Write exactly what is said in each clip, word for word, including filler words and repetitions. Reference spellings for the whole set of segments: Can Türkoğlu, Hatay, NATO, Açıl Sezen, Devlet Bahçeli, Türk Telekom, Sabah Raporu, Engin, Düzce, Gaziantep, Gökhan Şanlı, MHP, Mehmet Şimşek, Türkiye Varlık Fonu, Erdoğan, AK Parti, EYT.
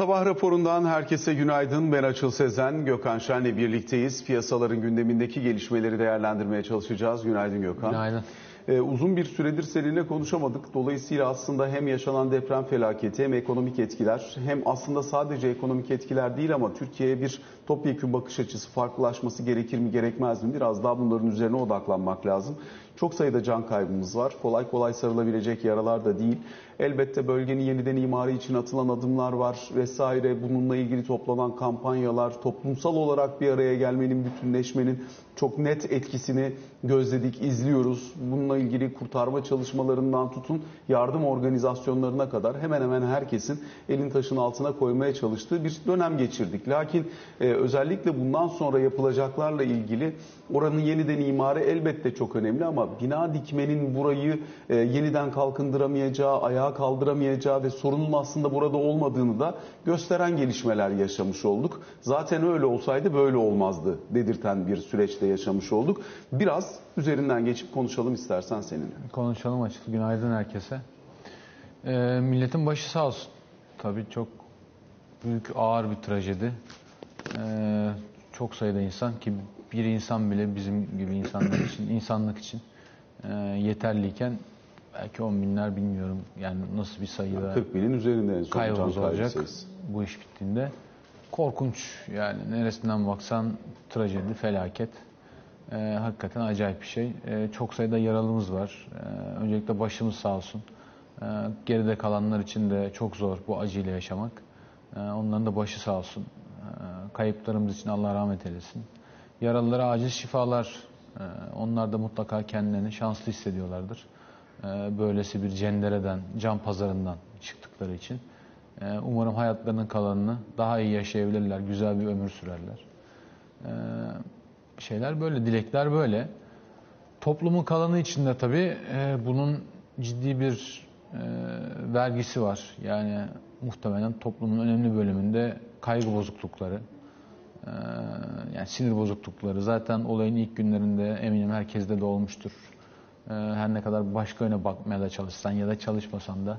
Sabah raporundan herkese günaydın. Ben Açıl Sezen, Gökhan Şanlı birlikteyiz. Piyasaların gündemindeki gelişmeleri değerlendirmeye çalışacağız. Günaydın Gökhan. Günaydın. Ee, uzun bir süredir seninle konuşamadık. Dolayısıyla aslında hem yaşanan deprem felaketi hem ekonomik etkiler, hem aslında sadece ekonomik etkiler değil ama Türkiye'ye bir topyekün bakış açısı, farklılaşması gerekir mi gerekmez mi? Biraz daha bunların üzerine odaklanmak lazım. Çok sayıda can kaybımız var. Kolay kolay sarılabilecek yaralar da değil. Elbette bölgenin yeniden imarı için atılan adımlar var vesaire. Bununla ilgili toplanan kampanyalar, toplumsal olarak bir araya gelmenin, bütünleşmenin çok net etkisini gözledik, izliyoruz. Bununla ilgili kurtarma çalışmalarından tutun, yardım organizasyonlarına kadar hemen hemen herkesin elin taşın altına koymaya çalıştığı bir dönem geçirdik. Lakin e, özellikle bundan sonra yapılacaklarla ilgili oranın yeniden imarı elbette çok önemli ama bina dikmenin burayı e, yeniden kalkındıramayacağı, ayağa kaldıramayacağı ve sorunun aslında burada olmadığını da gösteren gelişmeler yaşamış olduk. Zaten öyle olsaydı böyle olmazdı dedirten bir süreçte yaşamış olduk. Biraz üzerinden geçip konuşalım istersen seninle. Konuşalım açık. Günaydın herkese. E, milletin başı sağ olsun. Tabii çok büyük, ağır bir trajedi. E, çok sayıda insan ki bir insan bile bizim gibi insanlar için, insanlık için e, yeterliyken belki on binler, bilmiyorum yani nasıl bir sayıda, kırk binin üzerinde kaybımız olacak bu iş bittiğinde. Korkunç yani, neresinden baksan trajedi, felaket. Ee, hakikaten acayip bir şey. Ee, çok sayıda yaralımız var. Ee, öncelikle başımız sağ olsun. Ee, geride kalanlar için de çok zor bu acıyla yaşamak. Ee, onların da başı sağ olsun. Ee, kayıplarımız için Allah rahmet eylesin. Yaralılara acil şifalar. Ee, onlar da mutlaka kendilerini şanslı hissediyorlardır. Ee, böylesi bir cendereden, can pazarından çıktıkları için. Ee, umarım hayatlarının kalanını daha iyi yaşayabilirler, güzel bir ömür sürerler. Ee, şeyler böyle, dilekler böyle. Toplumun kalanı içinde tabii e, bunun ciddi bir e, vergisi var. Yani muhtemelen toplumun önemli bölümünde kaygı bozuklukları, e, yani sinir bozuklukları. Zaten olayın ilk günlerinde eminim herkeste de olmuştur. E, her ne kadar başka yöne bakmaya da çalışsan ya da çalışmasan da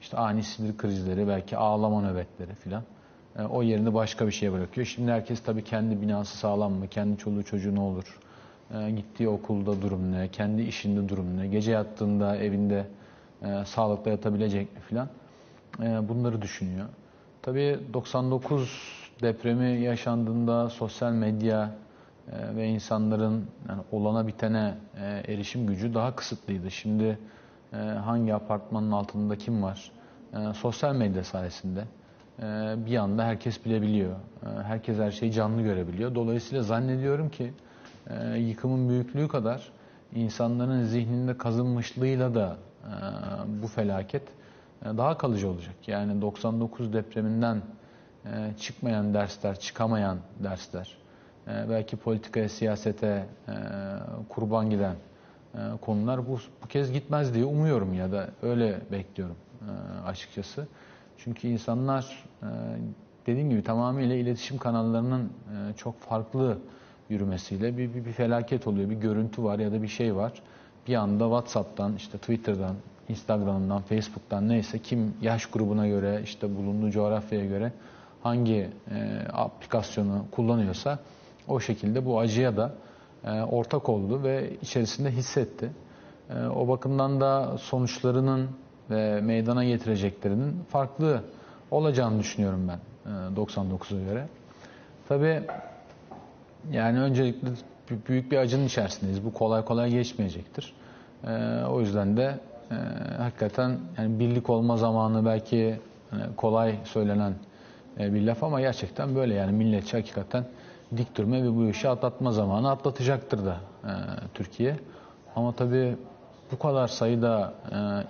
işte ani sinir krizleri, belki ağlama nöbetleri filan. O yerini başka bir şeye bırakıyor. Şimdi herkes tabii kendi binası sağlam mı, kendi çoluğu çocuğu ne olur, e, gittiği okulda durum ne, kendi işinde durum ne, gece yattığında evinde e, sağlıklı yatabilecek mi filan, e, bunları düşünüyor. Tabii doksan dokuz depremi yaşandığında sosyal medya e, ve insanların yani olana bitene e, erişim gücü daha kısıtlıydı. Şimdi e, hangi apartmanın altında kim var, e, sosyal medya sayesinde bir anda herkes bilebiliyor. Herkes her şeyi canlı görebiliyor. Dolayısıyla zannediyorum ki yıkımın büyüklüğü kadar insanların zihninde kazınmışlığıyla da bu felaket daha kalıcı olacak. Yani doksan dokuz depreminden çıkmayan dersler, çıkamayan dersler, belki politikaya, siyasete kurban giden konular bu, bu kez gitmez diye umuyorum ya da öyle bekliyorum açıkçası. Çünkü insanlar dediğim gibi tamamıyla iletişim kanallarının çok farklı yürümesiyle bir, bir, bir felaket oluyor. Bir görüntü var ya da bir şey var. Bir anda WhatsApp'tan, işte Twitter'dan, Instagram'dan, Facebook'tan neyse kim yaş grubuna göre, işte bulunduğu coğrafyaya göre hangi e, aplikasyonu kullanıyorsa o şekilde bu acıya da e, ortak oldu ve içerisinde hissetti. E, o bakımdan da sonuçlarının ve meydana getireceklerinin farklı olacağını düşünüyorum ben doksan dokuza göre. Tabii yani öncelikle büyük bir acının içerisindeyiz. Bu kolay kolay geçmeyecektir. O yüzden de hakikaten yani birlik olma zamanı, belki kolay söylenen bir laf ama gerçekten böyle yani milletçi hakikaten dik durma ve bu işi atlatma zamanı, atlatacaktır da Türkiye. Ama tabii bu kadar sayıda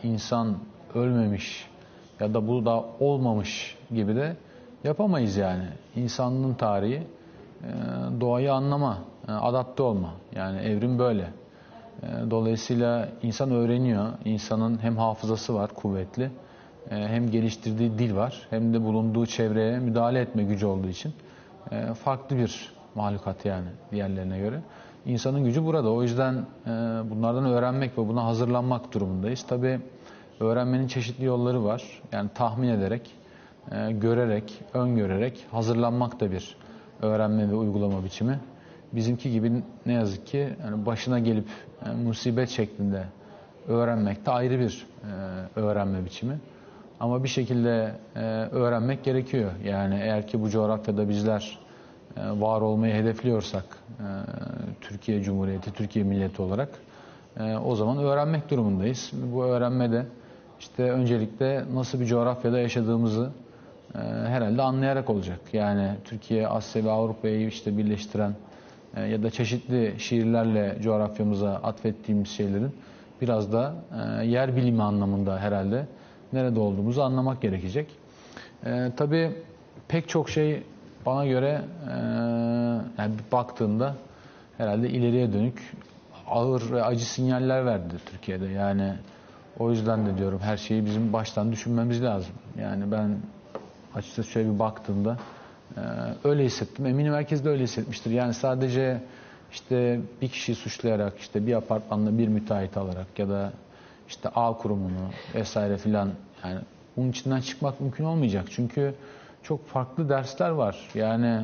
e, insan ölmemiş ya da bu da olmamış gibi de yapamayız yani. İnsanlığın tarihi e, doğayı anlama, e, adapte olma. Yani evrim böyle. E, dolayısıyla insan öğreniyor. İnsanın hem hafızası var kuvvetli, e, hem geliştirdiği dil var, hem de bulunduğu çevreye müdahale etme gücü olduğu için e, farklı bir mahlukat yani diğerlerine göre. İnsanın gücü burada. O yüzden e, bunlardan öğrenmek ve buna hazırlanmak durumundayız. Tabii öğrenmenin çeşitli yolları var. Yani tahmin ederek, e, görerek, öngörerek hazırlanmak da bir öğrenme ve uygulama biçimi. Bizimki gibi ne yazık ki yani başına gelip yani musibet şeklinde öğrenmek de ayrı bir e, öğrenme biçimi. Ama bir şekilde e, öğrenmek gerekiyor. Yani eğer ki bu coğrafyada bizler e, var olmayı hedefliyorsak e, Türkiye Cumhuriyeti, Türkiye milleti olarak e, o zaman öğrenmek durumundayız. Bu öğrenmede işte öncelikle nasıl bir coğrafyada yaşadığımızı e, herhalde anlayarak olacak. Yani Türkiye, Asya ve Avrupa'yı işte birleştiren e, ya da çeşitli şiirlerle coğrafyamıza atfettiğimiz şeylerin biraz da e, yer bilimi anlamında herhalde nerede olduğumuzu anlamak gerekecek. E, tabii pek çok şey bana göre e, yani baktığında herhalde ileriye dönük ağır ve acı sinyaller verdi Türkiye'de. Yani o yüzden de diyorum her şeyi bizim baştan düşünmemiz lazım. Yani ben açıkçası şöyle bir baktığımda e, öyle hissettim. Eminim herkes de öyle hissetmiştir. Yani sadece işte bir kişiyi suçlayarak, işte bir apartmanda bir müteahhit alarak ya da işte A kurumunu vesaire filan, yani bunun içinden çıkmak mümkün olmayacak. Çünkü çok farklı dersler var. Yani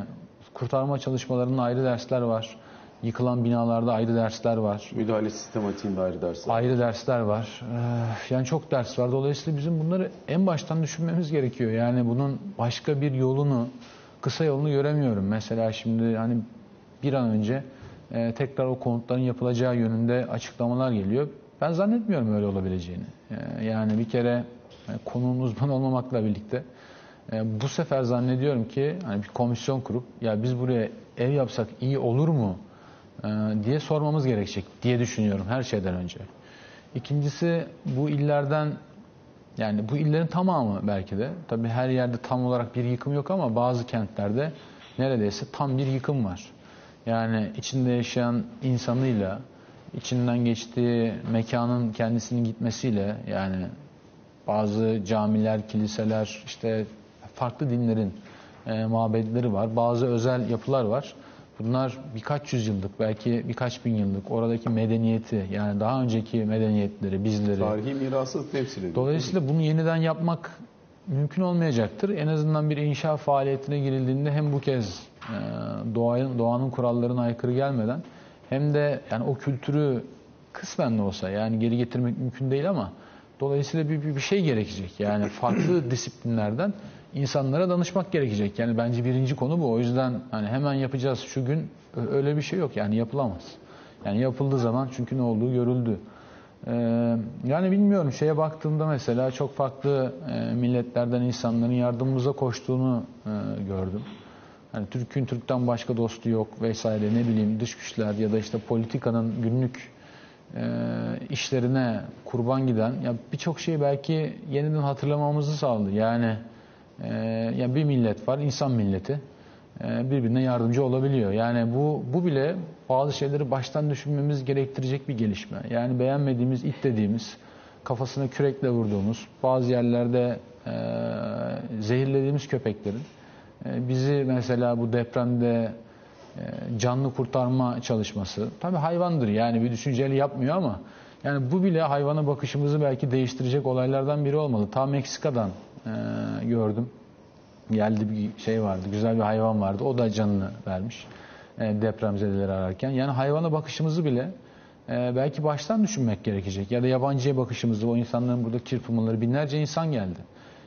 kurtarma çalışmalarının ayrı dersler var. Yıkılan binalarda ayrı dersler var. Müdahale sistematiğinde ayrı dersler var. Ayrı dersler var. Yani çok ders var. Dolayısıyla bizim bunları en baştan düşünmemiz gerekiyor. Yani bunun başka bir yolunu, kısa yolunu göremiyorum. Mesela şimdi hani bir an önce Ee, tekrar o konutların yapılacağı yönünde açıklamalar geliyor. Ben zannetmiyorum öyle olabileceğini. Ee, yani bir kere yani konunun uzmanı olmamakla birlikte e, bu sefer zannediyorum ki hani bir komisyon kurup ya biz buraya ev yapsak iyi olur mu e, diye sormamız gerekecek diye düşünüyorum her şeyden önce. İkincisi bu illerden, yani bu illerin tamamı belki de, tabii her yerde tam olarak bir yıkım yok ama bazı kentlerde neredeyse tam bir yıkım var. Yani içinde yaşayan insanıyla, içinden geçtiği mekanın kendisinin gitmesiyle, yani bazı camiler, kiliseler, işte farklı dinlerin e, mabedleri var. Bazı özel yapılar var. Bunlar birkaç yüzyıllık, belki birkaç bin yıllık oradaki medeniyeti, yani daha önceki medeniyetleri, bizleri. Tarihi mirası temsil ediyor. Dolayısıyla bunu yeniden yapmak mümkün olmayacaktır. En azından bir inşa faaliyetine girildiğinde hem bu kez e, doğanın, doğanın kurallarına aykırı gelmeden hem de yani o kültürü kısmen de olsa yani geri getirmek mümkün değil ama dolayısıyla bir, bir, bir şey gerekecek. Yani farklı disiplinlerden insanlara danışmak gerekecek. Yani bence birinci konu bu. O yüzden hani hemen yapacağız şu gün, öyle bir şey yok. Yani yapılamaz. Yani yapıldığı zaman çünkü ne olduğu görüldü. Yani bilmiyorum, şeye baktığımda mesela çok farklı milletlerden insanların yardımımıza koştuğunu gördüm. Yani Türk'ün Türk'ten başka dostu yok vesaire, ne bileyim dış güçler ya da işte politikanın günlük işlerine kurban giden ya birçok şeyi belki yeniden hatırlamamızı sağladı. Yani ya bir millet var, insan milleti, birbirine yardımcı olabiliyor. Yani bu bu bile bazı şeyleri baştan düşünmemiz gerektirecek bir gelişme. Yani beğenmediğimiz, it dediğimiz, kafasına kürekle vurduğumuz, bazı yerlerde e, zehirlediğimiz köpeklerin e, bizi mesela bu depremde e, canlı kurtarma çalışması, tabii hayvandır yani bir düşünceli yapmıyor ama yani bu bile hayvana bakışımızı belki değiştirecek olaylardan biri olmalı. Ta Meksika'dan e, gördüm. Geldi bir şey vardı, güzel bir hayvan vardı. O da canını vermiş e, depremzedeleri ararken. Yani hayvana bakışımızı bile e, belki baştan düşünmek gerekecek. Ya da yabancıya bakışımızı, o insanların burada çırpınmaları, binlerce insan geldi.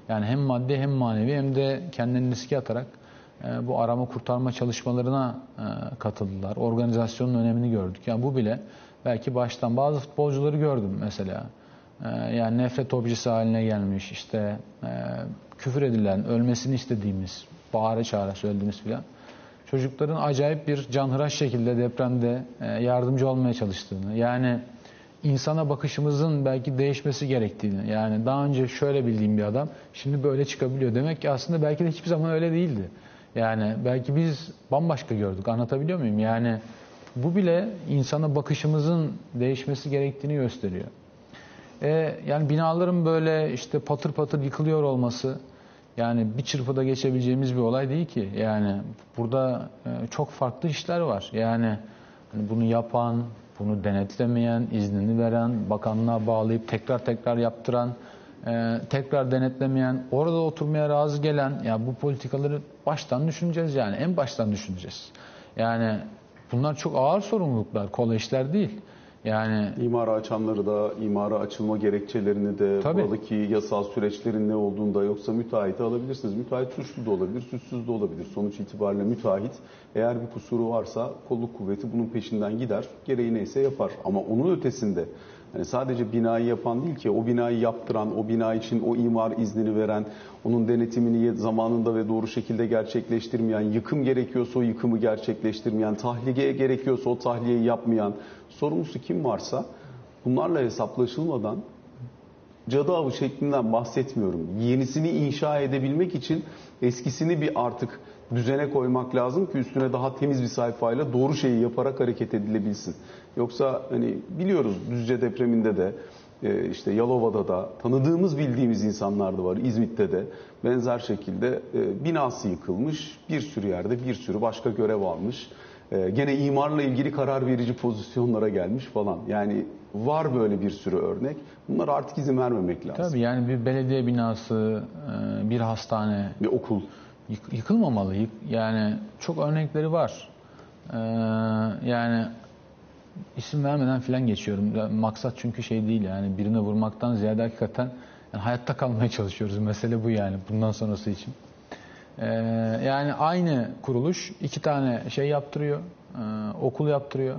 Yani hem maddi hem manevi hem de kendilerini riske atarak e, bu arama kurtarma çalışmalarına e, katıldılar. Organizasyonun önemini gördük. Yani bu bile belki baştan, bazı futbolcuları gördüm mesela. Yani nefret objesi haline gelmiş, işte e, küfür edilen, ölmesini istediğimiz, bağıra çağıra söylediğimiz filan çocukların acayip bir canhıraş şekilde depremde e, yardımcı olmaya çalıştığını, yani insana bakışımızın belki değişmesi gerektiğini, yani daha önce şöyle bildiğim bir adam şimdi böyle çıkabiliyor, demek ki aslında belki de hiçbir zaman öyle değildi. Yani belki biz bambaşka gördük, anlatabiliyor muyum? Yani bu bile insana bakışımızın değişmesi gerektiğini gösteriyor. E, yani binaların böyle işte patır patır yıkılıyor olması, yani bir çırpıda geçebileceğimiz bir olay değil ki. Yani burada e, çok farklı işler var. Yani hani bunu yapan, bunu denetlemeyen, iznini veren, bakanlığa bağlayıp tekrar tekrar yaptıran, e, tekrar denetlemeyen, orada oturmaya razı gelen, ya bu politikaları baştan düşüneceğiz yani. En baştan düşüneceğiz. Yani bunlar çok ağır sorumluluklar, kolay işler değil. Yani imara açanları da, imara açılma gerekçelerini de, tabii, buradaki yasal süreçlerin ne olduğunda, yoksa müteahhiti alabilirsiniz. Müteahhit suçlu da olabilir, suçsuz da olabilir. Sonuç itibariyle müteahhit eğer bir kusuru varsa kolluk kuvveti bunun peşinden gider, gereği neyse yapar. Ama onun ötesinde yani sadece binayı yapan değil ki, o binayı yaptıran, o bina için o imar iznini veren, onun denetimini zamanında ve doğru şekilde gerçekleştirmeyen, yıkım gerekiyorsa o yıkımı gerçekleştirmeyen, tahliye gerekiyorsa o tahliyeyi yapmayan, sorumlusu kim varsa bunlarla hesaplaşılmadan, cadı avı şeklinden bahsetmiyorum, yenisini inşa edebilmek için eskisini bir artık düzene koymak lazım ki üstüne daha temiz bir sayfayla doğru şeyi yaparak hareket edilebilsin. Yoksa hani biliyoruz, Düzce depreminde de, işte Yalova'da da, tanıdığımız bildiğimiz insanlar da var, İzmit'te de benzer şekilde binası yıkılmış, bir sürü yerde bir sürü başka görev almış, gene imarla ilgili karar verici pozisyonlara gelmiş falan. Yani var böyle bir sürü örnek. Bunlara artık izin vermemek lazım. Tabii yani bir belediye binası, bir hastane, bir okul yıkılmamalı. Yani çok örnekleri var. Ee, yani isim vermeden filan geçiyorum. Maksat çünkü şey değil yani, birine vurmaktan ziyade hakikaten yani hayatta kalmaya çalışıyoruz. Mesele bu yani, bundan sonrası için. Ee, yani aynı kuruluş iki tane şey yaptırıyor. E, okul yaptırıyor.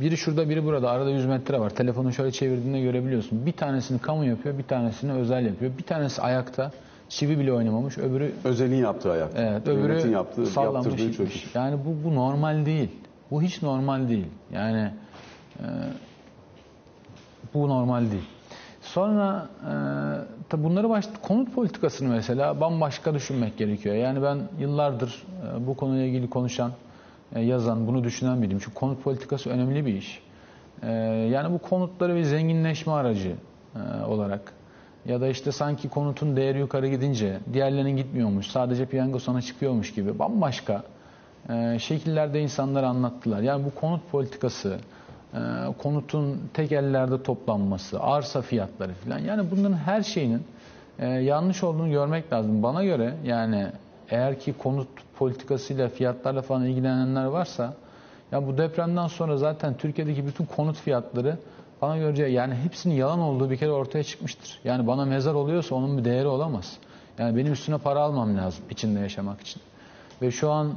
Biri şurada, biri burada. Arada yüz metre var. Telefonu şöyle çevirdiğinde görebiliyorsun. Bir tanesini kamu yapıyor, bir tanesini özel yapıyor. Bir tanesi ayakta. Çivi bile oynamamış. Öbürü özelin yaptığı ayak. Evet, öbürü yaptığı, sallanmış. Çöküş. Yani bu, bu normal değil. Bu hiç normal değil. Yani e, bu normal değil. Sonra e, tabi bunları baş, konut politikasını mesela bambaşka düşünmek gerekiyor. Yani ben yıllardır e, bu konuyla ilgili konuşan, e, yazan, bunu düşünen biriyim. Çünkü konut politikası önemli bir iş. E, yani bu konutları bir zenginleşme aracı e, olarak, ya da işte sanki konutun değeri yukarı gidince diğerlerinin gitmiyormuş, sadece piyango sana çıkıyormuş gibi bambaşka e, şekillerde insanlara anlattılar. Yani bu konut politikası, e, konutun tek ellerde toplanması, arsa fiyatları falan, yani bunların her şeyinin e, yanlış olduğunu görmek lazım. Bana göre yani eğer ki konut politikasıyla, fiyatlarla falan ilgilenenler varsa, ya bu depremden sonra zaten Türkiye'deki bütün konut fiyatları bana göre yani hepsinin yalan olduğu bir kere ortaya çıkmıştır. Yani bana mezar oluyorsa onun bir değeri olamaz. Yani benim üstüne para almam lazım içinde yaşamak için. Ve şu an e,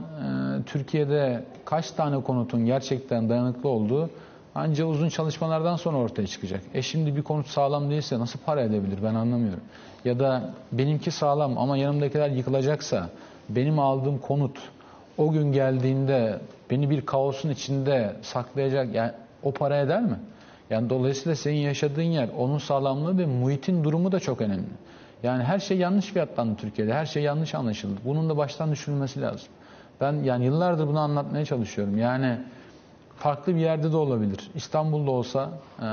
Türkiye'de kaç tane konutun gerçekten dayanıklı olduğu ancak uzun çalışmalardan sonra ortaya çıkacak. E şimdi bir konut sağlam değilse nasıl para edebilir, ben anlamıyorum. Ya da benimki sağlam ama yanımdakiler yıkılacaksa, benim aldığım konut o gün geldiğinde beni bir kaosun içinde saklayacak, yani o para eder mi? Yani dolayısıyla senin yaşadığın yer, onun sağlamlığı ve muhitin durumu da çok önemli. Yani her şey yanlış fiyatlandı Türkiye'de. Her şey yanlış anlaşıldı. Bunun da baştan düşünülmesi lazım. Ben yani yıllardır bunu anlatmaya çalışıyorum. Yani farklı bir yerde de olabilir. İstanbul'da olsa e,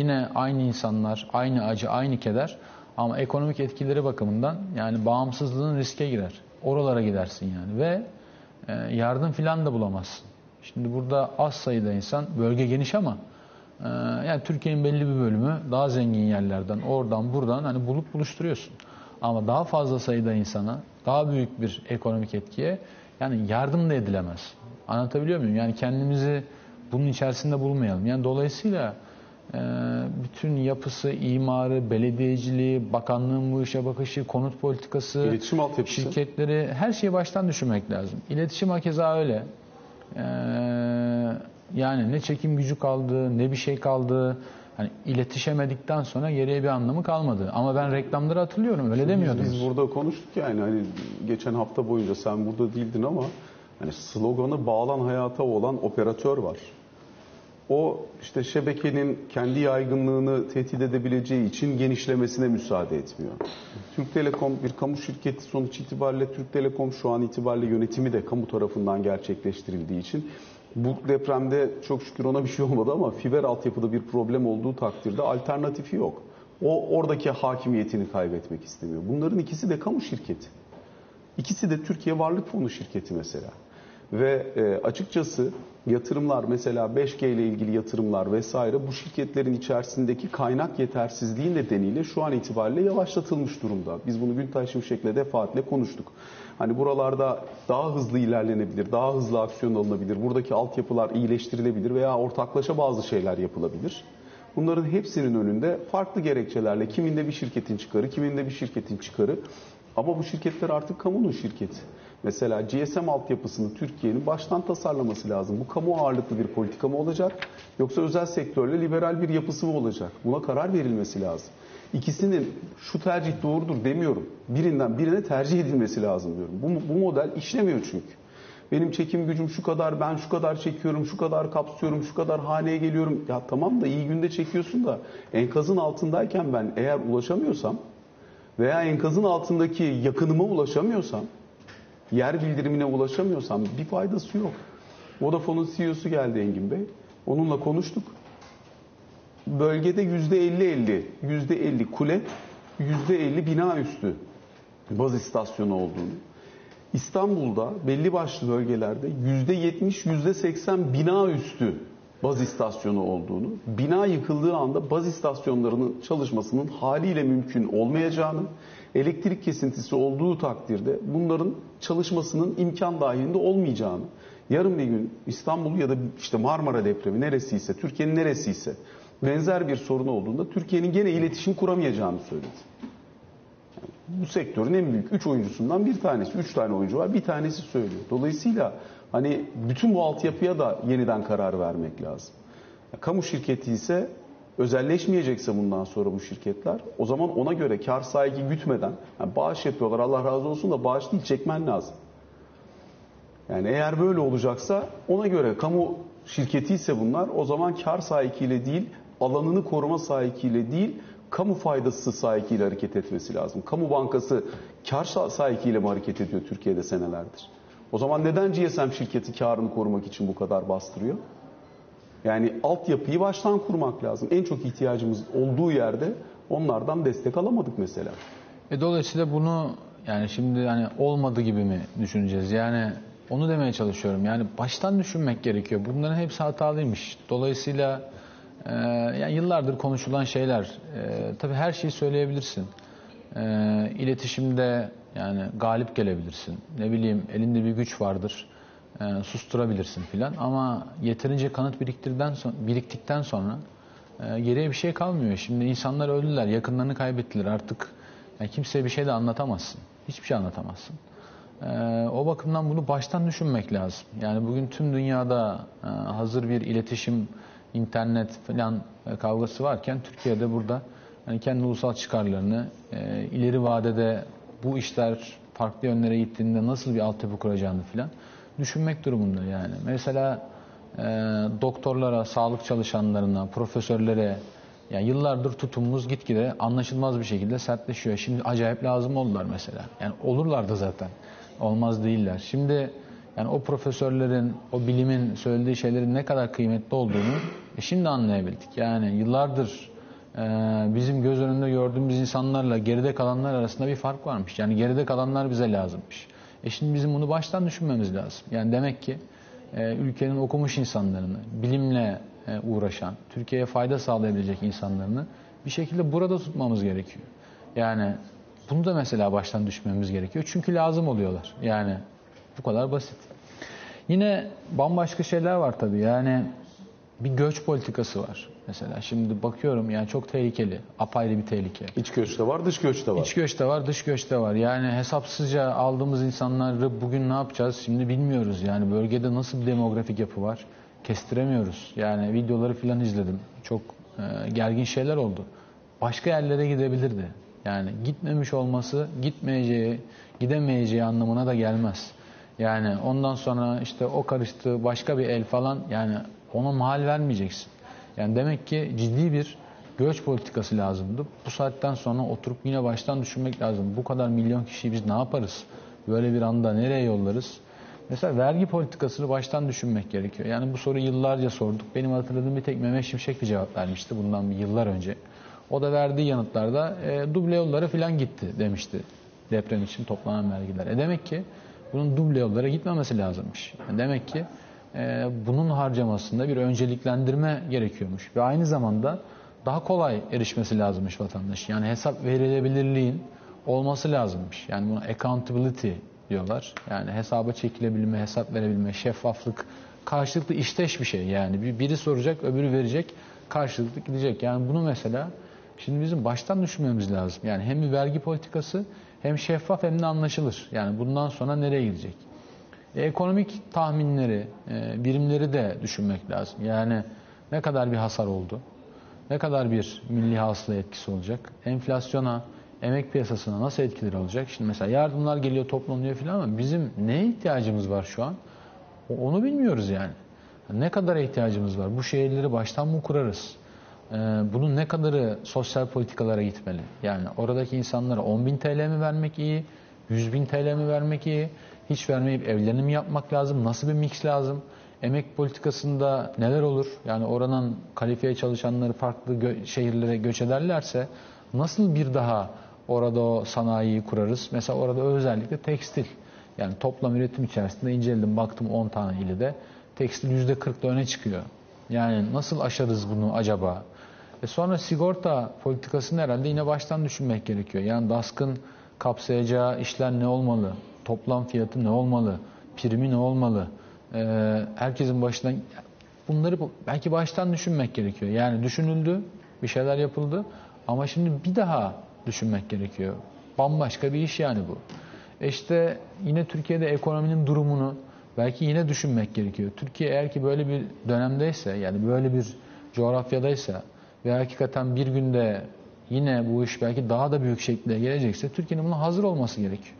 yine aynı insanlar, aynı acı, aynı keder. Ama ekonomik etkileri bakımından yani bağımsızlığın riske girer. Oralara gidersin yani. Ve e, yardım filan da bulamazsın. Şimdi burada az sayıda insan, bölge geniş ama yani Türkiye'nin belli bir bölümü daha zengin yerlerden, oradan buradan hani bulup buluşturuyorsun. Ama daha fazla sayıda insana, daha büyük bir ekonomik etkiye yani yardım da edilemez. Anlatabiliyor muyum? Yani kendimizi bunun içerisinde bulmayalım. Yani dolayısıyla bütün yapısı, imarı, belediyeciliği, bakanlığın bu işe bakışı, konut politikası, iletişim altyapısı, şirketleri, her şeyi baştan düşünmek lazım. İletişim hakeza öyle. Eee Yani ne çekim gücü kaldı, ne bir şey kaldı. Hani iletişemedikten sonra geriye bir anlamı kalmadı. Ama ben reklamları hatırlıyorum, öyle demiyordunuz. Biz burada konuştuk yani, hani geçen hafta boyunca sen burada değildin ama hani sloganı bağlan hayata olan operatör var. O işte şebekenin kendi yaygınlığını tehdit edebileceği için genişlemesine müsaade etmiyor. Türk Telekom bir kamu şirketi sonuç itibariyle. Türk Telekom şu an itibariyle yönetimi de kamu tarafından gerçekleştirildiği için, bu depremde çok şükür ona bir şey olmadı ama fiber altyapıda bir problem olduğu takdirde alternatifi yok. O oradaki hakimiyetini kaybetmek istemiyor. Bunların ikisi de kamu şirketi. İkisi de Türkiye Varlık Fonu şirketi mesela. Ve e, açıkçası yatırımlar, mesela beş G ile ilgili yatırımlar vesaire, bu şirketlerin içerisindeki kaynak yetersizliği nedeniyle şu an itibariyle yavaşlatılmış durumda. Biz bunu Gökhan Şimşek'le defaatle konuştuk. Hani buralarda daha hızlı ilerlenebilir, daha hızlı aksiyon alınabilir, buradaki altyapılar iyileştirilebilir veya ortaklaşa bazı şeyler yapılabilir. Bunların hepsinin önünde farklı gerekçelerle kiminde bir şirketin çıkarı, kiminde bir şirketin çıkarı. Ama bu şirketler artık kamunun şirketi. Mesela G S M altyapısını Türkiye'nin baştan tasarlaması lazım. Bu kamu ağırlıklı bir politika mı olacak, yoksa özel sektörle liberal bir yapısı mı olacak? Buna karar verilmesi lazım. İkisinin şu tercih doğrudur demiyorum. Birinden birine tercih edilmesi lazım diyorum. Bu, bu model işlemiyor çünkü. Benim çekim gücüm şu kadar, ben şu kadar çekiyorum, şu kadar kapsıyorum, şu kadar haneye geliyorum. Ya tamam da iyi günde çekiyorsun da enkazın altındayken ben eğer ulaşamıyorsam veya enkazın altındaki yakınıma ulaşamıyorsam, yer bildirimine ulaşamıyorsam bir faydası yok. Vodafone'un C E O'su geldi Engin Bey. Onunla konuştuk. Bölgede yüzde elli elli, yüzde elli kule, yüzde elli bina üstü baz istasyonu olduğunu. İstanbul'da belli başlı bölgelerde yüzde yetmiş, yüzde seksen bina üstü baz istasyonu olduğunu, bina yıkıldığı anda baz istasyonlarının çalışmasının haliyle mümkün olmayacağını, elektrik kesintisi olduğu takdirde bunların çalışmasının imkan dahilinde olmayacağını, yarın bir gün İstanbul ya da işte Marmara depremi neresiyse, Türkiye'nin neresiyse benzer bir sorun olduğunda Türkiye'nin gene iletişim kuramayacağını söyledi. Yani bu sektörün en büyük üç oyuncusundan bir tanesi, üç tane oyuncu var, bir tanesi söylüyor. Dolayısıyla hani bütün bu altyapıya da yeniden karar vermek lazım. Ya, kamu şirketi ise özelleşmeyecekse bundan sonra bu şirketler, o zaman ona göre kar sahibi gütmeden, yani bağış yapıyorlar Allah razı olsun da bağış değil, çekmen lazım. Yani eğer böyle olacaksa ona göre kamu şirketi ise bunlar, o zaman kar sahibiyle değil, alanını koruma sahibiyle değil, kamu faydası sahibiyle hareket etmesi lazım. Kamu bankası kar sahibiyle mi hareket ediyor Türkiye'de senelerdir? O zaman neden G S M şirketi karını korumak için bu kadar bastırıyor? Yani altyapıyı baştan kurmak lazım. En çok ihtiyacımız olduğu yerde onlardan destek alamadık mesela. E dolayısıyla bunu yani şimdi yani olmadı gibi mi düşüneceğiz? Yani onu demeye çalışıyorum. Yani baştan düşünmek gerekiyor. Bunların hepsi hatalıymış. Dolayısıyla e, yani yıllardır konuşulan şeyler. E, tabii her şeyi söyleyebilirsin. E, iletişimde yani galip gelebilirsin. Ne bileyim elinde bir güç vardır. E, susturabilirsin filan, ama yeterince kanıt biriktirdikten sonra, biriktikten sonra e, geriye bir şey kalmıyor. Şimdi insanlar öldüler, yakınlarını kaybettiler, artık yani kimseye bir şey de anlatamazsın, hiçbir şey anlatamazsın. E, o bakımdan bunu baştan düşünmek lazım. Yani bugün tüm dünyada e, hazır bir iletişim, internet filan e, kavgası varken Türkiye'de burada yani kendi ulusal çıkarlarını e, ileri vadede bu işler farklı yönlere gittiğinde nasıl bir altyapı kuracağını filan düşünmek durumunda yani. Mesela e, doktorlara, sağlık çalışanlarına, profesörlere yani yıllardır tutumumuz gitgide anlaşılmaz bir şekilde sertleşiyor. Şimdi acayip lazım oldular mesela. Yani olurlardı zaten. Olmaz değiller. Şimdi yani o profesörlerin, o bilimin söylediği şeylerin ne kadar kıymetli olduğunu e, şimdi anlayabildik. Yani yıllardır e, bizim göz önünde gördüğümüz insanlarla geride kalanlar arasında bir fark varmış. Yani geride kalanlar bize lazımmış. E şimdi bizim bunu baştan düşünmemiz lazım. Yani demek ki e, ülkenin okumuş insanlarını, bilimle e, uğraşan, Türkiye'ye fayda sağlayabilecek insanlarını bir şekilde burada tutmamız gerekiyor. Yani bunu da mesela baştan düşünmemiz gerekiyor. Çünkü lazım oluyorlar. Yani bu kadar basit. Yine bambaşka şeyler var tabii. Yani bir göç politikası var. Mesela şimdi bakıyorum yani çok tehlikeli. Apayrı bir tehlike. İç göçte var, dış göçte var. İç göçte var, dış göçte var. Yani hesapsızca aldığımız insanları bugün ne yapacağız şimdi bilmiyoruz. Yani bölgede nasıl bir demografik yapı var kestiremiyoruz. Yani videoları falan izledim. Çok e, gergin şeyler oldu. Başka yerlere gidebilirdi. Yani gitmemiş olması gitmeyeceği, gidemeyeceği anlamına da gelmez. Yani ondan sonra işte o karıştı başka bir el falan yani ona mahal vermeyeceksin. Yani demek ki ciddi bir göç politikası lazımdı. Bu saatten sonra oturup yine baştan düşünmek lazım. Bu kadar milyon kişiyi biz ne yaparız? Böyle bir anda nereye yollarız? Mesela vergi politikasını baştan düşünmek gerekiyor. Yani bu soruyu yıllarca sorduk. Benim hatırladığım bir tek Mehmet Şimşek bir cevap vermişti bundan yıllar önce. O da verdiği yanıtlarda e, duble yollara falan gitti demişti. Deprem için toplanan vergiler. E demek ki bunun duble yollara gitmemesi lazımmış. Demek ki e, bunun harcamasında bir önceliklendirme gerekiyormuş. Ve aynı zamanda daha kolay erişmesi lazımmış vatandaş. Yani hesap verilebilirliğin olması lazımmış. Yani buna accountability diyorlar. Yani hesaba çekilebilme, hesap verebilme, şeffaflık, karşılıklı işteş bir şey. Yani biri soracak, öbürü verecek, karşılıklı gidecek. Yani bunu mesela şimdi bizim baştan düşünmemiz lazım. Yani hem bir vergi politikası, hem şeffaf, hem de anlaşılır. Yani bundan sonra nereye gidecek? E, ekonomik tahminleri, e, birimleri de düşünmek lazım. Yani ne kadar bir hasar oldu? Ne kadar bir milli hasıla etkisi olacak? Enflasyona, emek piyasasına nasıl etkileri olacak? Şimdi mesela yardımlar geliyor, toplanıyor filan ama bizim neye ihtiyacımız var şu an? Onu bilmiyoruz yani. Ne kadar ihtiyacımız var? Bu şehirleri baştan mı kurarız? Ee, bunun ne kadarı sosyal politikalara gitmeli? Yani oradaki insanlara on bin T L mi vermek iyi? yüz bin T L mi vermek iyi? Hiç vermeyip evlerini mi yapmak lazım? Nasıl bir mix lazım? Emek politikasında neler olur? Yani oranın kalifiye çalışanları farklı gö- şehirlere göç ederlerse nasıl bir daha orada o sanayiyi kurarız? Mesela orada özellikle tekstil. Yani toplam üretim içerisinde inceledim, baktım on tane ilde tekstil yüzde kırkla öne çıkıyor. Yani nasıl aşarız bunu acaba? E sonra sigorta politikasını herhalde yine baştan düşünmek gerekiyor. Yani DASK'ın kapsayacağı işler ne olmalı? Toplam fiyatı ne olmalı? Primi ne olmalı? E, herkesin başına bunları belki baştan düşünmek gerekiyor. Yani düşünüldü, bir şeyler yapıldı ama şimdi bir daha düşünmek gerekiyor. Bambaşka bir iş yani bu. E işte yine Türkiye'de ekonominin durumunu belki yine düşünmek gerekiyor. Türkiye eğer ki böyle bir dönemdeyse, yani böyle bir coğrafyadaysa ve hakikaten bir günde yine bu iş belki daha da büyük şekilde gelecekse Türkiye'nin buna hazır olması gerekiyor.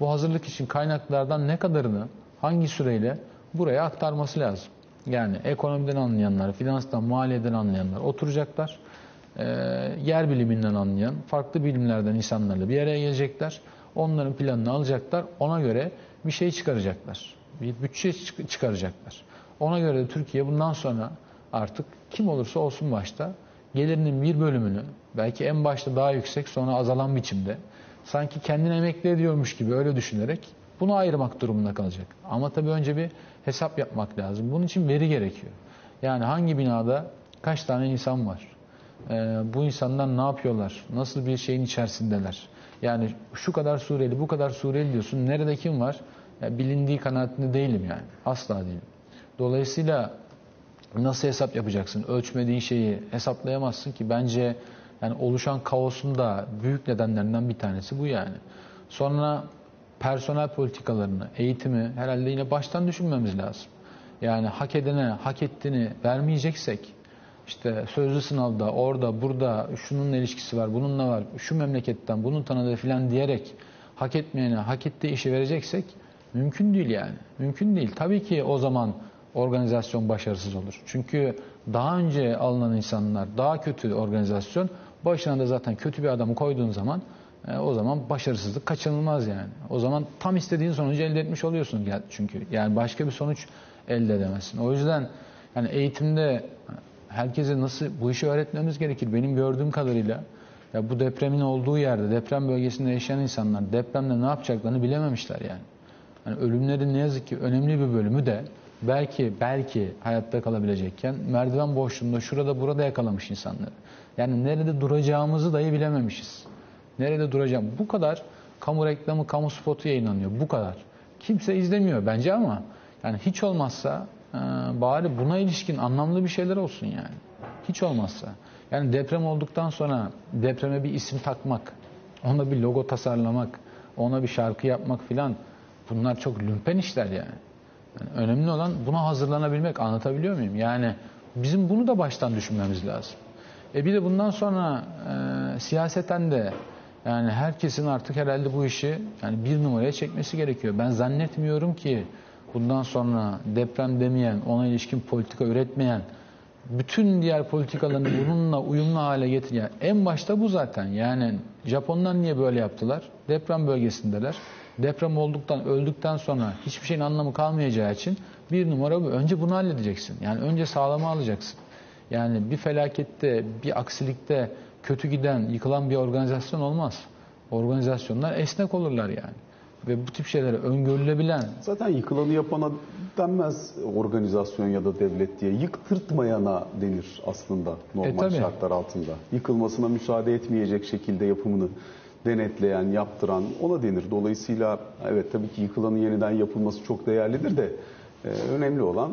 Bu hazırlık için kaynaklardan ne kadarını, hangi süreyle buraya aktarması lazım. Yani ekonomiden anlayanlar, finanstan, maliyeden anlayanlar oturacaklar. E, yer biliminden anlayan, farklı bilimlerden insanlarla bir araya gelecekler. Onların planını alacaklar, ona göre bir şey çıkaracaklar. Bir bütçe çıkaracaklar. Ona göre de Türkiye bundan sonra artık kim olursa olsun başta gelirinin bir bölümünü belki en başta daha yüksek sonra azalan biçimde sanki kendini emekli ediyormuş gibi öyle düşünerek bunu ayırmak durumunda kalacak. Ama tabii önce bir hesap yapmak lazım. Bunun için veri gerekiyor. Yani hangi binada kaç tane insan var? Ee, bu insanlar ne yapıyorlar? Nasıl bir şeyin içerisindeler? Yani şu kadar Suriyeli, bu kadar Suriyeli diyorsun. Nerede kim var? Ya bilindiği kanaatinde değilim yani. Asla değilim. Dolayısıyla nasıl hesap yapacaksın? Ölçmediğin şeyi hesaplayamazsın ki. Bence yani oluşan kaosun da büyük nedenlerinden bir tanesi bu yani. Sonra personel politikalarını, eğitimi herhalde yine baştan düşünmemiz lazım. Yani hak edene hak ettiğini vermeyeceksek işte sözlü sınavda, orada, burada, şununla ilişkisi var, bununla var, şu memleketten, bunun tanıdığı filan diyerek hak etmeyene hak ettiği işi vereceksek mümkün değil yani. Mümkün değil. Tabii ki o zaman organizasyon başarısız olur. Çünkü daha önce alınan insanlar, daha kötü organizasyon, başına da zaten kötü bir adamı koyduğun zaman e, o zaman başarısızlık kaçınılmaz yani. O zaman tam istediğin sonucu elde etmiş oluyorsun çünkü. Yani başka bir sonuç elde edemezsin. O yüzden yani eğitimde herkese nasıl bu işi öğretmemiz gerekir? Benim gördüğüm kadarıyla ya bu depremin olduğu yerde, deprem bölgesinde yaşayan insanlar depremde ne yapacaklarını bilememişler yani. Yani ölümlerin ne yazık ki önemli bir bölümü de belki belki hayatta kalabilecekken merdiven boşluğunda şurada burada yakalamış insanları. Yani nerede duracağımızı dahi bilememişiz. Nerede duracağım? Bu kadar kamu reklamı, kamu spotu yayınlanıyor. Bu kadar. Kimse izlemiyor bence ama yani hiç olmazsa e, bari buna ilişkin anlamlı bir şeyler olsun yani. Hiç olmazsa. Yani deprem olduktan sonra depreme bir isim takmak, ona bir logo tasarlamak, ona bir şarkı yapmak filan. Bunlar çok lümpen işler yani. yani. Önemli olan buna hazırlanabilmek. Anlatabiliyor muyum? Yani bizim bunu da baştan düşünmemiz lazım. E bir de bundan sonra e, siyaseten de yani herkesin artık herhalde bu işi yani bir numaraya çekmesi gerekiyor. Ben zannetmiyorum ki bundan sonra deprem demeyen, ona ilişkin politika üretmeyen, bütün diğer politikalarını bununla uyumlu hale getiren. Yani en başta bu zaten. Yani Japonlar niye böyle yaptılar? Deprem bölgesindeler. Deprem olduktan, öldükten sonra hiçbir şeyin anlamı kalmayacağı için bir numara bu. Önce bunu halledeceksin. Yani önce sağlama alacaksın. Yani bir felakette, bir aksilikte kötü giden, yıkılan bir organizasyon olmaz. Organizasyonlar esnek olurlar yani. ve bu tip şeylere öngörülebilen... Zaten yıkılanı yapana denmez organizasyon ya da devlet diye. Yıktırtmayana denir aslında normal e, şartlar altında. Yıkılmasına müsaade etmeyecek şekilde yapımını denetleyen, yaptıran ona denir. Dolayısıyla evet tabii ki yıkılanın yeniden yapılması çok değerlidir de e, önemli olan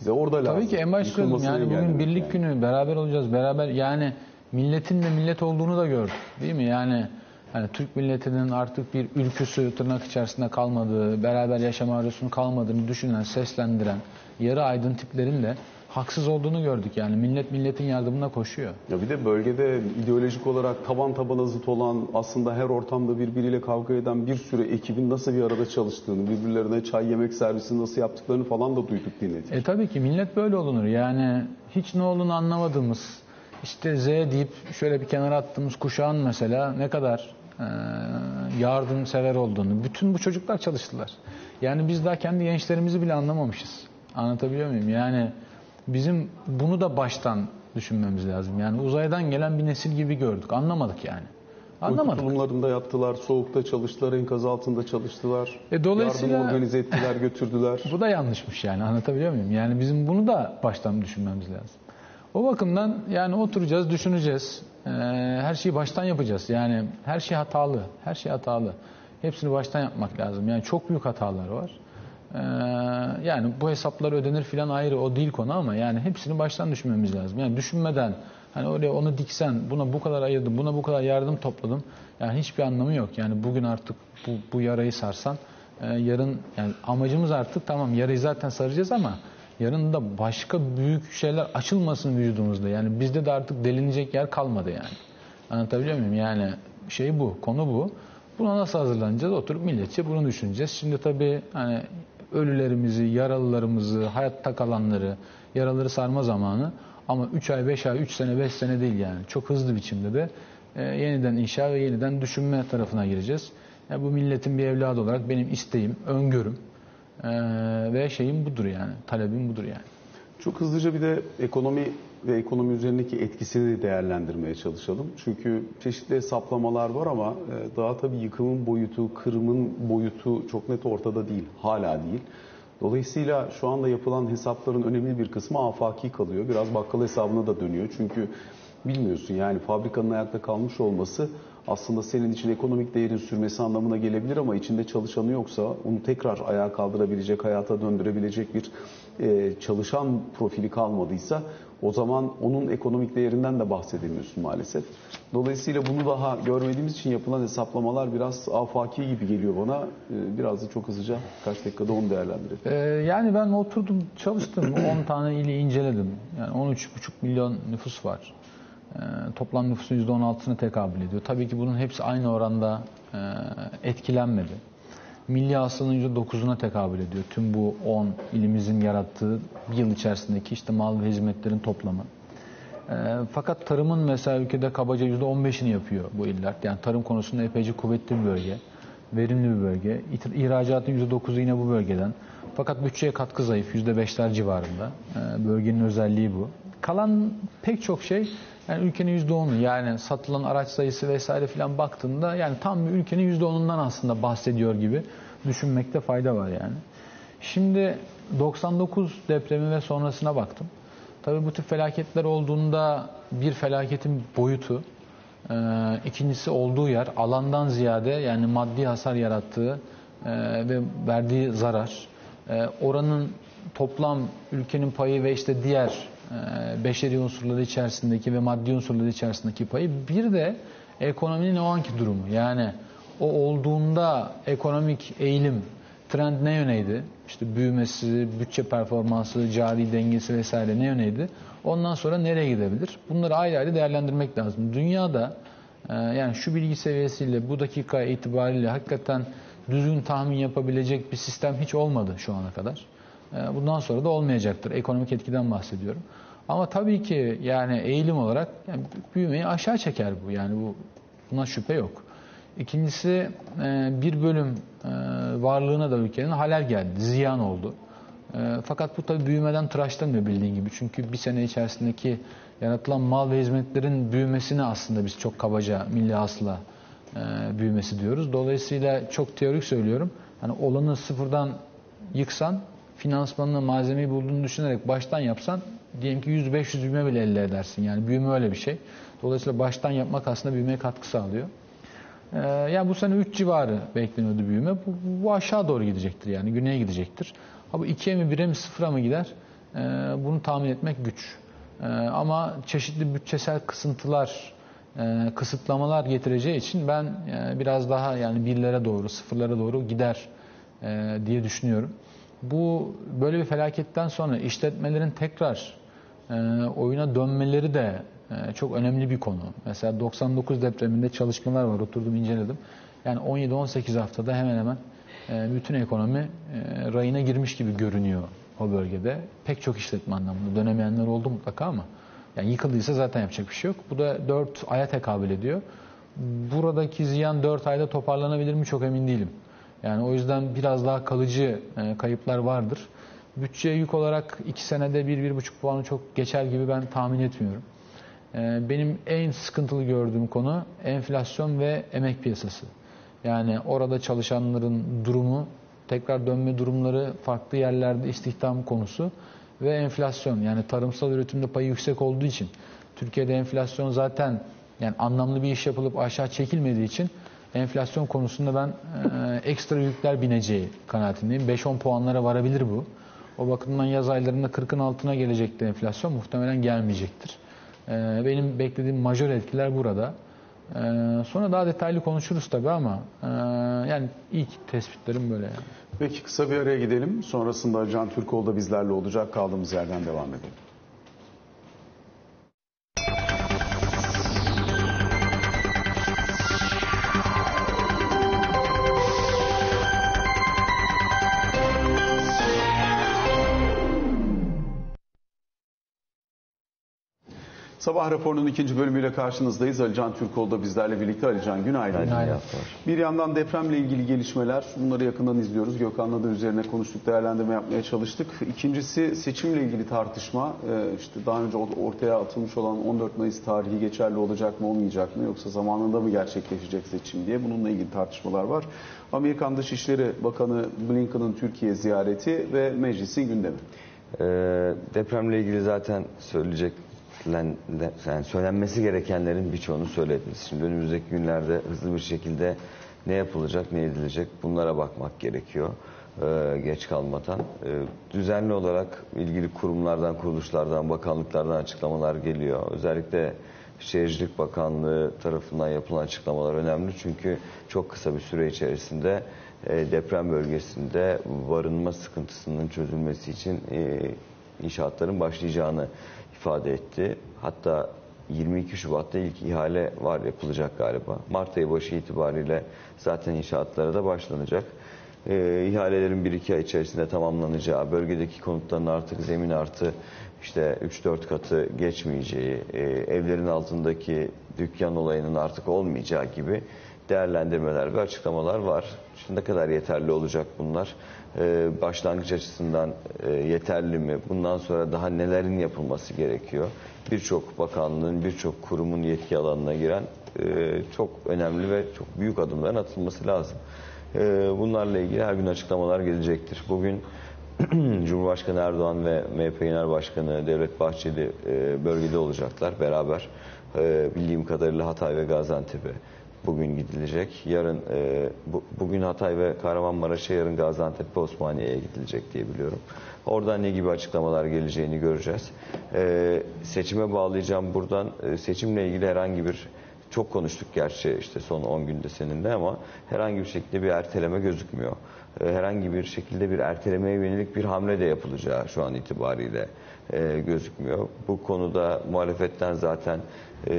bize orada tabii lazım. Tabii ki en başta yani bugün birlik yani. Günü beraber olacağız. Beraber yani milletin de millet olduğunu da gördük değil mi? Yani... Yani Türk milletinin artık bir ülküsü, tırnak içerisinde kalmadığı, beraber yaşama arzusunun kalmadığını düşünen, seslendiren, yarı aydın tiplerin de haksız olduğunu gördük. Yani millet milletin yardımına koşuyor. Ya bir de bölgede ideolojik olarak taban tabana zıt olan, aslında her ortamda birbiriyle kavga eden bir sürü ekibin nasıl bir arada çalıştığını, birbirlerine çay yemek servisini nasıl yaptıklarını falan da duyduk, dinledik. E tabii ki millet böyle olunur. Yani hiç ne olduğunu anlamadığımız, işte Z deyip şöyle bir kenara attığımız kuşağın mesela ne kadar yardımsever olduğunu. Bütün bu çocuklar çalıştılar. Yani biz daha kendi gençlerimizi bile anlamamışız. Anlatabiliyor muyum? Yani bizim bunu da baştan düşünmemiz lazım. Yani uzaydan gelen bir nesil gibi gördük. Anlamadık yani. Anlamadık. Uyku tulumlarında yattılar, soğukta çalıştılar, enkaz altında çalıştılar. E dolayısıyla... Yardım organize ettiler, götürdüler. Bu da yanlışmış yani. Anlatabiliyor muyum? Yani bizim bunu da baştan düşünmemiz lazım. O bakımdan yani oturacağız, düşüneceğiz. Ee, her şeyi baştan yapacağız. Yani her şey hatalı. Her şey hatalı. Hepsini baştan yapmak lazım. Yani çok büyük hatalar var. Ee, yani bu hesaplar ödenir filan ayrı. O değil konu ama yani hepsini baştan düşünmemiz lazım. Yani düşünmeden hani oraya onu diksen, buna bu kadar ayırdım, buna bu kadar yardım topladım. Yani hiçbir anlamı yok. Yani bugün artık bu, bu yarayı sarsan e, yarın yani amacımız artık tamam yarayı zaten saracağız ama yarın da başka büyük şeyler açılmasın vücudumuzda. Yani bizde de artık delinecek yer kalmadı yani. Anlatabiliyor muyum? Yani şey bu, konu bu. Buna nasıl hazırlanacağız? Oturup milletçe bunu düşüneceğiz. Şimdi tabii hani ölülerimizi, yaralılarımızı, hayatta kalanları, yaraları sarma zamanı. Ama üç ay, beş ay, üç sene, beş sene değil yani. Çok hızlı biçimde de e, yeniden inşa ve yeniden düşünme tarafına gireceğiz. Yani bu milletin bir evladı olarak benim isteğim, öngörüm. Ee, ve şeyim budur yani, talebim budur yani. Çok hızlıca bir de ekonomi ve ekonomi üzerindeki etkisini değerlendirmeye çalışalım. Çünkü çeşitli hesaplamalar var ama daha tabii yıkımın boyutu, kırımın boyutu çok net ortada değil, hala değil. Dolayısıyla şu anda yapılan hesapların önemli bir kısmı afaki kalıyor. Biraz bakkal hesabına da dönüyor. Çünkü bilmiyorsun yani fabrikanın ayakta kalmış olması... Aslında senin için ekonomik değerin sürmesi anlamına gelebilir ama içinde çalışanı yoksa onu tekrar ayağa kaldırabilecek, hayata döndürebilecek bir e, çalışan profili kalmadıysa o zaman onun ekonomik değerinden de bahsedemiyorsun maalesef. Dolayısıyla bunu daha görmediğimiz için yapılan hesaplamalar biraz afaki gibi geliyor bana. E, biraz da çok hızlıca kaç dakikada onu değerlendirelim. Ee, yani ben oturdum, çalıştım. on tane ili inceledim. Yani on üç buçuk milyon nüfus var. Toplam nüfusun yüzde on altısına tekabül ediyor. Tabii ki bunun hepsi aynı oranda etkilenmedi. Milli hasılanın yüzde dokuzuna tekabül ediyor. Tüm bu on ilimizin yarattığı bir yıl içerisindeki işte mal ve hizmetlerin toplamı. Fakat tarımın mesela ülkede kabaca yüzde on beşini yapıyor bu iller. Yani tarım konusunda epeyce kuvvetli bir bölge, verimli bir bölge. İhracatın yüzde dokuzu yine bu bölgeden. Fakat bütçeye katkı zayıf, yüzde beşler civarında. Bölgenin özelliği bu. Kalan pek çok şey yani ülkenin yüzde onu yani satılan araç sayısı vesaire filan baktığında yani tam bir ülkenin yüzde onundan aslında bahsediyor gibi düşünmekte fayda var yani. Şimdi doksan dokuz depremi ve sonrasına baktım. Tabii bu tip felaketler olduğunda bir felaketin boyutu, e, ikincisi olduğu yer alandan ziyade yani maddi hasar yarattığı e, ve verdiği zarar, e, oranın toplam ülkenin payı ve işte diğer beşeri unsurları içerisindeki ve maddi unsurları içerisindeki payı, bir de ekonominin o anki durumu. Yani o olduğunda ekonomik eğilim, trend ne yöneydi? İşte büyümesi, bütçe performansı, cari dengesi vesaire ne yöneydi? Ondan sonra nereye gidebilir? Bunları ayrı ayrı değerlendirmek lazım. Dünyada yani şu bilgi seviyesiyle bu dakika itibariyle hakikaten düzgün tahmin yapabilecek bir sistem hiç olmadı şu ana kadar. Bundan sonra da olmayacaktır. Ekonomik etkiden bahsediyorum. Ama tabii ki yani eğilim olarak yani büyümeyi aşağı çeker bu. Yani bu, buna şüphe yok. İkincisi bir bölüm varlığına da ülkenin halel geldi. Ziyan oldu. Fakat bu tabii büyümeden tıraşlanmıyor bildiğin gibi. Çünkü bir sene içerisindeki yaratılan mal ve hizmetlerin büyümesini aslında biz çok kabaca milli hasıla e, büyümesi diyoruz. Dolayısıyla çok teorik söylüyorum. Hani olanı sıfırdan yıksan, finansmanını, malzemeyi bulduğunu düşünerek baştan yapsan, diyelim ki yüz beş yüz büyüme bile elde edersin. Yani büyüme öyle bir şey. Dolayısıyla baştan yapmak aslında büyümeye katkı sağlıyor. Ee, yani bu sene üç civarı bekleniyordu büyüme. Bu, bu aşağı doğru gidecektir, yani güneye gidecektir. Ha bu ikiye mi, bire mi, sıfıra mı gider? Ee, bunu tahmin etmek güç. Ee, ama çeşitli bütçesel kısıntılar, e, kısıtlamalar getireceği için ben e, biraz daha yani birlere doğru, sıfırlara doğru gider e, diye düşünüyorum. Bu böyle bir felaketten sonra işletmelerin tekrar e, oyuna dönmeleri de e, çok önemli bir konu. Mesela doksan dokuz depreminde çalışmalar var, oturdum inceledim. Yani on yedi on sekiz haftada hemen hemen e, bütün ekonomi e, rayına girmiş gibi görünüyor o bölgede. Pek çok işletme anlamında dönemeyenler oldu mutlaka ama yani yıkıldıysa zaten yapacak bir şey yok. Bu da dört aya tekabül ediyor. Buradaki ziyan dört ayda toparlanabilir mi çok emin değilim. Yani o yüzden biraz daha kalıcı kayıplar vardır. Bütçeye yük olarak iki senede bir bir buçuk puanı çok geçer gibi ben tahmin etmiyorum. Benim en sıkıntılı gördüğüm konu enflasyon ve emek piyasası. Yani orada çalışanların durumu, tekrar dönme durumları, farklı yerlerde istihdam konusu ve enflasyon. Yani tarımsal üretimde payı yüksek olduğu için, Türkiye'de enflasyon zaten yani anlamlı bir iş yapılıp aşağı çekilmediği için enflasyon konusunda ben e, ekstra yükler bineceği kanaatindeyim. beş on puanlara varabilir bu. O bakımdan yaz aylarında kırkın altına gelecekti enflasyon. Muhtemelen gelmeyecektir. E, benim beklediğim majör etkiler burada. E, sonra daha detaylı konuşuruz tabii ama e, yani ilk tespitlerim böyle. Yani. Peki kısa bir araya gidelim. Sonrasında Can Türkoğlu da bizlerle olacak. Kaldığımız yerden devam edelim. Sabah raporunun ikinci bölümüyle karşınızdayız. Ali Can Türkoğlu da bizlerle birlikte. Ali Can, günaydın. Günaydın. Bir yandan depremle ilgili gelişmeler, bunları yakından izliyoruz. Gökhan'la da üzerine konuştuk, değerlendirme yapmaya çalıştık. İkincisi seçimle ilgili tartışma. Ee, işte daha önce ortaya atılmış olan on dört Mayıs tarihi geçerli olacak mı, olmayacak mı? Yoksa zamanında mı gerçekleşecek seçim diye bununla ilgili tartışmalar var. Amerikan Dışişleri Bakanı Blinken'ın Türkiye ziyareti ve meclisin gündemi. Ee, depremle ilgili zaten söyleyecek, yani söylenmesi gerekenlerin birçoğunu söylediniz. Şimdi önümüzdeki günlerde hızlı bir şekilde ne yapılacak, ne edilecek, bunlara bakmak gerekiyor. Ee, geç kalmadan. Ee, düzenli olarak ilgili kurumlardan, kuruluşlardan, bakanlıklardan açıklamalar geliyor. Özellikle Şehircilik Bakanlığı tarafından yapılan açıklamalar önemli. Çünkü çok kısa bir süre içerisinde e, deprem bölgesinde barınma sıkıntısının çözülmesi için e, inşaatların başlayacağını ifade etti. Hatta yirmi iki Şubat'ta ilk ihale var, yapılacak galiba. Mart ayı başı itibariyle zaten inşaatlara da başlanacak. Ee, ihalelerin bir iki ay içerisinde tamamlanacağı, bölgedeki konutların artık zemin artı işte üç dört katı geçmeyeceği, e, evlerin altındaki dükkan olayının artık olmayacağı gibi değerlendirmeler ve açıklamalar var. Şimdi ne kadar yeterli olacak bunlar? Ee, başlangıç açısından e, yeterli mi? Bundan sonra daha nelerin yapılması gerekiyor? Birçok bakanlığın, birçok kurumun yetki alanına giren e, çok önemli ve çok büyük adımların atılması lazım. E, bunlarla ilgili her gün açıklamalar gelecektir. Bugün Cumhurbaşkanı Erdoğan ve M H P Genel Başkanı Devlet Bahçeli e, bölgede olacaklar beraber. E, bildiğim kadarıyla Hatay ve Gaziantep'e bugün gidilecek. Yarın e, bu, bugün Hatay ve Kahramanmaraş'a, yarın Gaziantep ve Osmaniye'ye gidilecek diye biliyorum. Oradan ne gibi açıklamalar geleceğini göreceğiz. E, seçime bağlayacağım buradan. E, seçimle ilgili herhangi bir, çok konuştuk gerçi işte son on günde seninle, ama herhangi bir şekilde bir erteleme gözükmüyor. E, herhangi bir şekilde bir ertelemeye yönelik bir hamle de yapılacağı şu an itibariyle e, gözükmüyor. Bu konuda muhalefetten zaten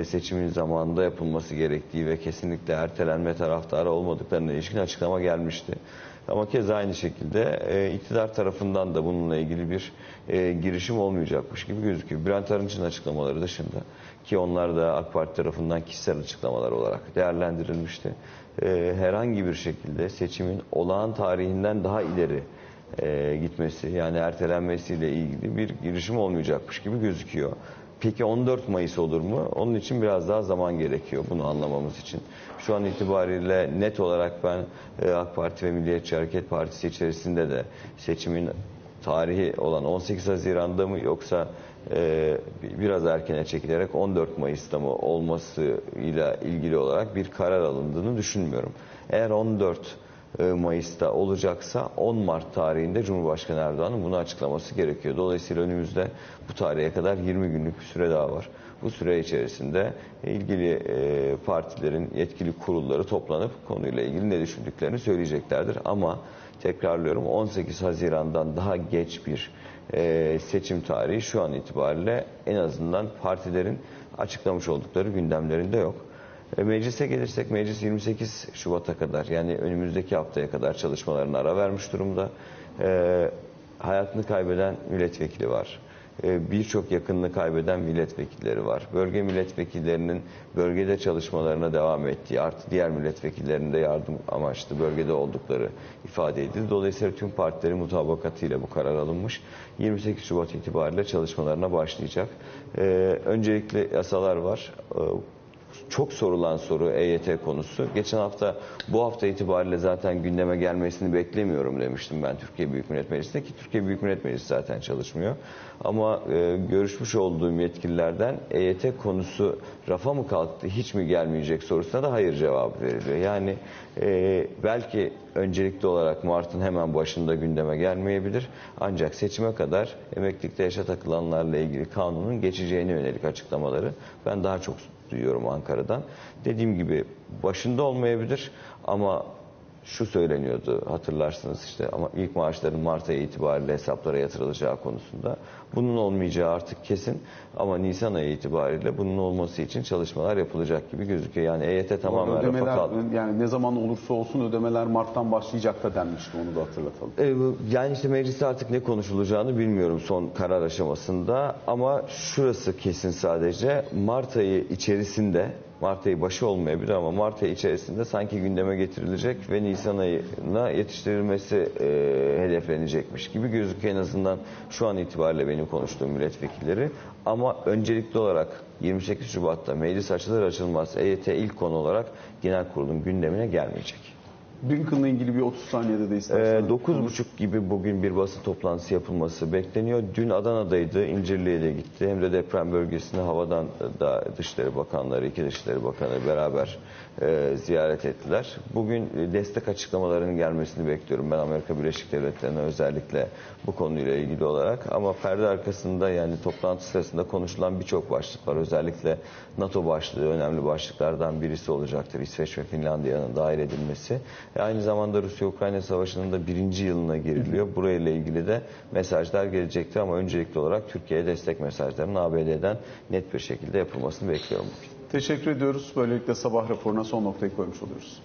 seçimin zamanında yapılması gerektiği ve kesinlikle ertelenme taraftarı olmadıklarına ilişkin açıklama gelmişti. Ama keza aynı şekilde iktidar tarafından da bununla ilgili bir girişim olmayacakmış gibi gözüküyor. Bülent Arınç'ın açıklamaları dışında, ki onlar da AK Parti tarafından kişisel açıklamalar olarak değerlendirilmişti. Herhangi bir şekilde seçimin olağan tarihinden daha ileri gitmesi, yani ertelenmesiyle ilgili bir girişim olmayacakmış gibi gözüküyor. Peki on dört Mayıs olur mu? Onun için biraz daha zaman gerekiyor bunu anlamamız için. Şu an itibariyle net olarak ben AK Parti ve Milliyetçi Hareket Partisi içerisinde de seçimin tarihi olan on sekiz Haziran'da mı yoksa e, biraz erkene çekilerek on dört Mayıs'ta mı olmasıyla ilgili olarak bir karar alındığını düşünmüyorum. Eğer on dört Mayıs'ta olacaksa on Mart tarihinde Cumhurbaşkanı Erdoğan'ın bunu açıklaması gerekiyor. Dolayısıyla önümüzde bu tarihe kadar yirmi günlük bir süre daha var. Bu süre içerisinde ilgili partilerin yetkili kurulları toplanıp konuyla ilgili ne düşündüklerini söyleyeceklerdir. Ama tekrarlıyorum, on sekiz Haziran'dan daha geç bir seçim tarihi şu an itibariyle en azından partilerin açıklamış oldukları gündemlerinde yok. Meclise gelirsek, meclis yirmi sekiz Şubat'a kadar, yani önümüzdeki haftaya kadar çalışmalarına ara vermiş durumda. E, hayatını kaybeden milletvekili var. E, Birçok yakınını kaybeden milletvekilleri var. Bölge milletvekillerinin bölgede çalışmalarına devam ettiği, artı diğer milletvekillerinin de yardım amaçlı bölgede oldukları ifade edildi. Dolayısıyla tüm partilerin mutabakatıyla bu karar alınmış. yirmi sekiz Şubat itibariyle çalışmalarına başlayacak. E, öncelikle yasalar var. E, Çok sorulan soru E Y T konusu. Geçen hafta, bu hafta itibariyle zaten gündeme gelmesini beklemiyorum demiştim ben Türkiye Büyük Millet Meclisi'nde, ki Türkiye Büyük Millet Meclisi zaten çalışmıyor. Ama e, görüşmüş olduğum yetkililerden E Y T konusu rafa mı kalktı, hiç mi gelmeyecek sorusuna da hayır cevabı veriliyor. Yani e, belki öncelikli olarak Mart'ın hemen başında gündeme gelmeyebilir. Ancak seçime kadar emeklilikte yaşa takılanlarla ilgili kanunun geçeceğine yönelik açıklamaları ben daha çok duyuyorum Ankara'dan. Dediğim gibi başında olmayabilir ama şu söyleniyordu, hatırlarsınız işte, ama ilk maaşların Mart ayı itibariyle hesaplara yatırılacağı konusunda. Bunun olmayacağı artık kesin ama Nisan ayı itibariyle bunun olması için çalışmalar yapılacak gibi gözüküyor. Yani E Y T tamamen ödemeler, rafa kaldı. Yani ne zaman olursa olsun ödemeler Mart'tan başlayacak da denmişti, onu da hatırlatalım. Ee, yani işte mecliste artık ne konuşulacağını bilmiyorum son karar aşamasında ama şurası kesin, sadece Mart ayı içerisinde, Mart ayı başı olmayabilir ama Mart ayı içerisinde sanki gündeme getirilecek ve Nisan ayına yetiştirilmesi e, hedeflenecekmiş gibi gözüküyor en azından şu an itibariyle benim konuştuğum milletvekilleri. Ama öncelikli olarak yirmi sekiz Şubat'ta meclis açılır açılmaz E Y T ilk konu olarak genel kurulun gündemine gelmeyecek. Blinken'la ilgili bir otuz saniyede de istersen. dokuz buçuk gibi bugün bir basın toplantısı yapılması bekleniyor. Dün Adana'daydı, İncirli'ye de gitti. Hem de deprem bölgesine havadan da Dışişleri Bakanları, iki Dışişleri Bakanı beraber e, ziyaret ettiler. Bugün destek açıklamalarının gelmesini bekliyorum ben Amerika Birleşik Devletleri'ne, özellikle bu konuyla ilgili olarak. Ama perde arkasında, yani toplantı sırasında konuşulan birçok başlık var. Özellikle NATO başlığı önemli başlıklardan birisi olacaktır. İsveç ve Finlandiya'nın dahil edilmesi. Aynı zamanda Rusya-Ukrayna Savaşı'nın da birinci yılına giriliyor. Burayla ilgili de mesajlar gelecektir ama öncelikli olarak Türkiye'ye destek mesajlarının A B D'den net bir şekilde yapılmasını bekliyorum bugün. Teşekkür ediyoruz. Böylelikle sabah raporuna son noktayı koymuş oluyoruz.